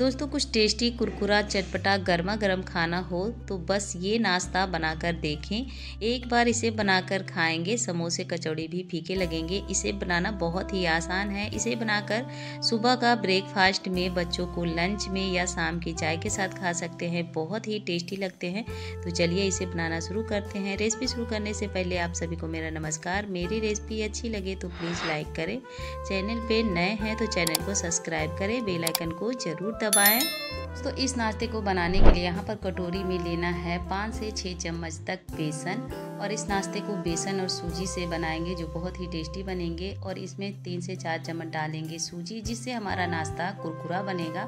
दोस्तों कुछ टेस्टी कुरकुरा चटपटा गर्मा गर्म खाना हो तो बस ये नाश्ता बनाकर देखें। एक बार इसे बनाकर खाएंगे, समोसे कचौड़ी भी फीके लगेंगे। इसे बनाना बहुत ही आसान है। इसे बनाकर सुबह का ब्रेकफास्ट में, बच्चों को लंच में या शाम की चाय के साथ खा सकते हैं। बहुत ही टेस्टी लगते हैं। तो चलिए इसे बनाना शुरू करते हैं। रेसिपी शुरू करने से पहले आप सभी को मेरा नमस्कार। मेरी रेसिपी अच्छी लगे तो प्लीज़ लाइक करें। चैनल पे नए हैं तो चैनल को सब्सक्राइब करें, बेल आइकन को ज़रूर दबाएं। तो इस नाश्ते को बनाने के लिए यहाँ पर कटोरी में लेना है 5 से 6 चम्मच तक बेसन। और इस नाश्ते को बेसन और सूजी से बनाएंगे जो बहुत ही टेस्टी बनेंगे। और इसमें 3 से 4 चम्मच डालेंगे सूजी, जिससे हमारा नाश्ता कुरकुरा बनेगा।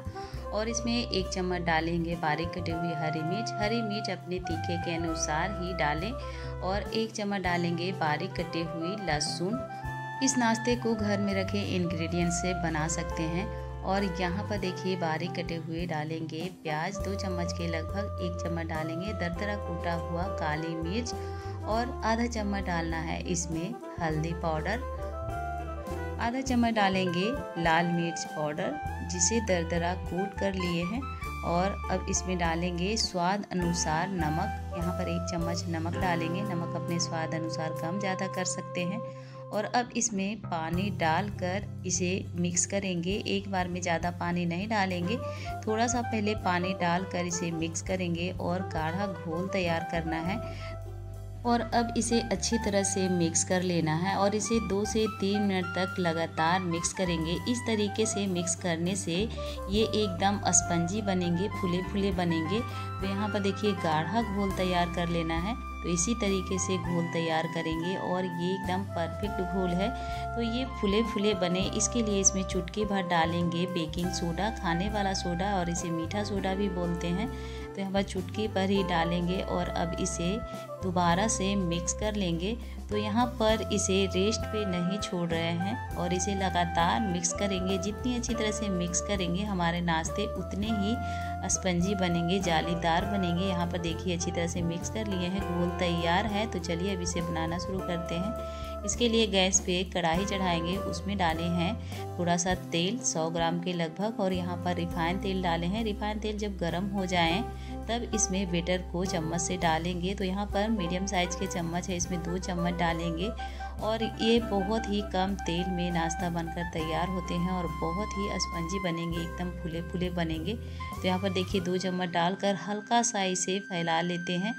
और इसमें 1 चम्मच डालेंगे बारीक कटी हुई हरी मिर्च। हरी मिर्च अपने तीखे के अनुसार ही डालें। और 1 चम्मच डालेंगे बारीक कटी हुई लहसुन। इस नाश्ते को घर में रखे इंग्रेडिएंट्स से बना सकते हैं। और यहाँ पर देखिए बारीक कटे हुए डालेंगे प्याज 2 चम्मच के लगभग। 1 चम्मच डालेंगे दरदरा कूटा हुआ काली मिर्च। और आधा चम्मच डालना है इसमें हल्दी पाउडर। आधा चम्मच डालेंगे लाल मिर्च पाउडर, जिसे दरदरा कूट कर लिए हैं। और अब इसमें डालेंगे स्वाद अनुसार नमक। यहाँ पर 1 चम्मच नमक डालेंगे। नमक अपने स्वाद अनुसार कम ज़्यादा कर सकते हैं। और अब इसमें पानी डालकर इसे मिक्स करेंगे। एक बार में ज़्यादा पानी नहीं डालेंगे, थोड़ा सा पहले पानी डालकर इसे मिक्स करेंगे और गाढ़ा घोल तैयार करना है। और अब इसे अच्छी तरह से मिक्स कर लेना है। और इसे 2 से 3 मिनट तक लगातार मिक्स करेंगे। इस तरीके से मिक्स करने से ये एकदम स्पंजी बनेंगे, फूले फूले बनेंगे। तो यहाँ पर देखिए गाढ़ा घोल तैयार कर लेना है। तो इसी तरीके से घोल तैयार करेंगे। और ये एकदम परफेक्ट घोल है। तो ये फूले फूले बने, इसके लिए इसमें चुटकी भर डालेंगे बेकिंग सोडा, खाने वाला सोडा, और इसे मीठा सोडा भी बोलते हैं। तो यहाँ पर चुटकी पर ही डालेंगे। और अब इसे दोबारा से मिक्स कर लेंगे। तो यहाँ पर इसे रेस्ट पे नहीं छोड़ रहे हैं और इसे लगातार मिक्स करेंगे। जितनी अच्छी तरह से मिक्स करेंगे हमारे नाश्ते उतने ही स्पंजी बनेंगे, जालीदार बनेंगे। यहाँ पर देखिए अच्छी तरह से मिक्स कर लिए हैं, घोल तैयार है। तो चलिए अब इसे बनाना शुरू करते हैं। इसके लिए गैस पे कढ़ाई चढ़ाएंगे। उसमें डाले हैं थोड़ा सा तेल 100 ग्राम के लगभग। और यहाँ पर रिफाइंड तेल डाले हैं। रिफाइंड तेल जब गर्म हो जाए तब इसमें बेटर को चम्मच से डालेंगे। तो यहाँ पर मीडियम साइज़ के चम्मच है, इसमें 2 चम्मच डालेंगे। और ये बहुत ही कम तेल में नाश्ता बनकर तैयार होते हैं और बहुत ही स्पंजी बनेंगे, एकदम फूले फूले बनेंगे। तो यहाँ पर देखिए 2 चम्मच डालकर हल्का सा इसे फैला लेते हैं।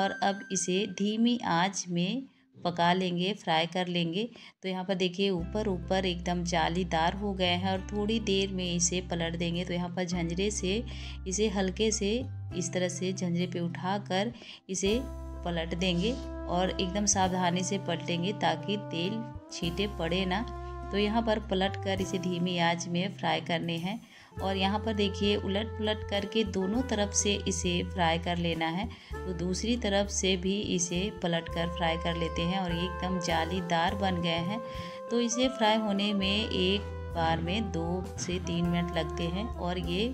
और अब इसे धीमी आंच में पका लेंगे, फ्राई कर लेंगे। तो यहाँ पर देखिए ऊपर ऊपर एकदम जालीदार हो गए हैं। और थोड़ी देर में इसे पलट देंगे। तो यहाँ पर झंझरे से इसे हल्के से इस तरह से झंझरे पे उठाकर इसे पलट देंगे। और एकदम सावधानी से पलटेंगे ताकि तेल छींटे पड़े ना। तो यहाँ पर पलट कर इसे धीमी आंच में फ्राई करने हैं। और यहाँ पर देखिए उलट पलट करके दोनों तरफ से इसे फ्राई कर लेना है। तो दूसरी तरफ से भी इसे पलट कर फ्राई कर लेते हैं। और ये एकदम जालीदार बन गए हैं। तो इसे फ्राई होने में एक बार में 2 से 3 मिनट लगते हैं। और ये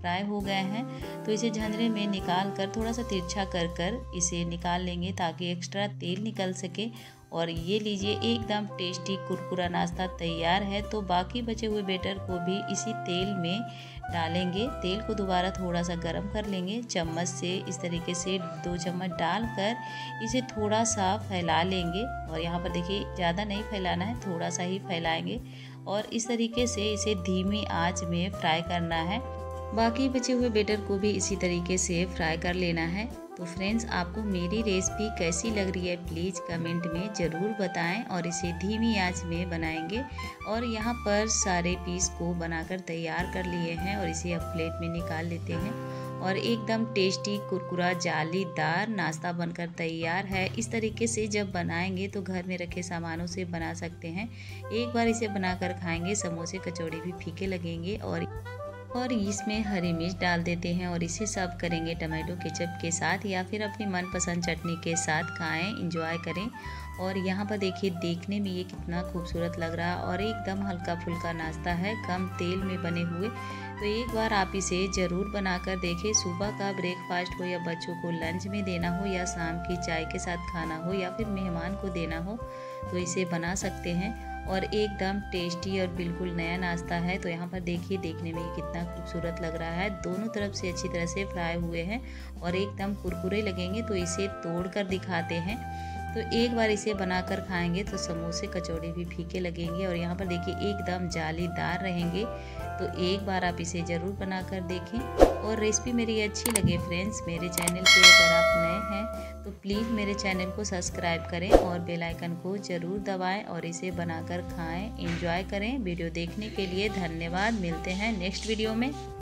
फ्राई हो गए हैं। तो इसे झंझरे में निकाल कर थोड़ा सा तिरछा कर कर इसे निकाल लेंगे ताकि एक्स्ट्रा तेल निकल सके। और ये लीजिए एकदम टेस्टी कुरकुरा नाश्ता तैयार है। तो बाकी बचे हुए बैटर को भी इसी तेल में डालेंगे। तेल को दोबारा थोड़ा सा गर्म कर लेंगे चम्मच से। इस तरीके से 2 चम्मच डालकर इसे थोड़ा सा फैला लेंगे। और यहाँ पर देखिए ज़्यादा नहीं फैलाना है, थोड़ा सा ही फैलाएँगे। और इस तरीके से इसे धीमी आँच में फ्राई करना है। बाकी बचे हुए बैटर को भी इसी तरीके से फ्राई कर लेना है। तो फ्रेंड्स आपको मेरी रेसिपी कैसी लग रही है प्लीज़ कमेंट में ज़रूर बताएं। और इसे धीमी आंच में बनाएंगे। और यहाँ पर सारे पीस को बनाकर तैयार कर लिए हैं। और इसे अब प्लेट में निकाल लेते हैं। और एकदम टेस्टी कुरकुरा जालीदार नाश्ता बनकर तैयार है। इस तरीके से जब बनाएंगे तो घर में रखे सामानों से बना सकते हैं। एक बार इसे बनाकर खाएंगे, समोसे कचौड़ी भी फीके लगेंगे। और इसमें हरी मिर्च डाल देते हैं। और इसे सर्व करेंगे टमाटो केचप के साथ या फिर अपनी मनपसंद चटनी के साथ। खाएं, एंजॉय करें। और यहाँ पर देखिए देखने में ये कितना खूबसूरत लग रहा है। और एकदम हल्का फुल्का नाश्ता है, कम तेल में बने हुए। तो एक बार आप इसे ज़रूर बनाकर देखें। सुबह का ब्रेकफास्ट हो या बच्चों को लंच में देना हो या शाम की चाय के साथ खाना हो या फिर मेहमान को देना हो तो इसे बना सकते हैं। और एकदम टेस्टी और बिल्कुल नया नाश्ता है। तो यहाँ पर देखिए देखने में कितना खूबसूरत लग रहा है। दोनों तरफ से अच्छी तरह से फ्राई हुए हैं और एकदम कुरकुरे लगेंगे। तो इसे तोड़ कर दिखाते हैं। तो एक बार इसे बनाकर खाएंगे तो समोसे कचौड़ी भी फीके लगेंगे और यहाँ पर देखिए एकदम जालीदार रहेंगे। तो एक बार आप इसे ज़रूर बनाकर देखें और रेसिपी मेरी अच्छी लगे। फ्रेंड्स, मेरे चैनल पे अगर आप नए हैं तो प्लीज़ मेरे चैनल को सब्सक्राइब करें और बेल आइकन को ज़रूर दबाएं और इसे बनाकर खाएँ, एंजॉय करें। वीडियो देखने के लिए धन्यवाद। मिलते हैं नेक्स्ट वीडियो में।